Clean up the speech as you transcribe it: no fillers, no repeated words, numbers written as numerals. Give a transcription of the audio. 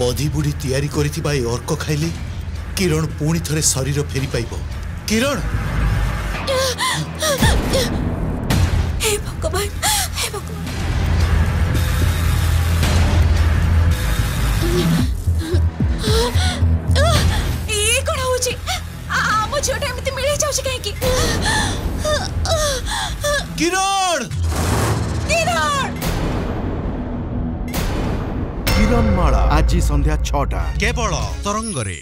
बदी बुढ़ी तैयारी अर्क खाइले किरण पुणी थरे शरीर फेरी पाइबो। किरण हे भगवान, हे भगवान, ये कोन होची आमो छोटे एमिति मिले जाउची काहे की। किरण किरण किरणमाला आज संध्या 6टा केवल तरंगरे।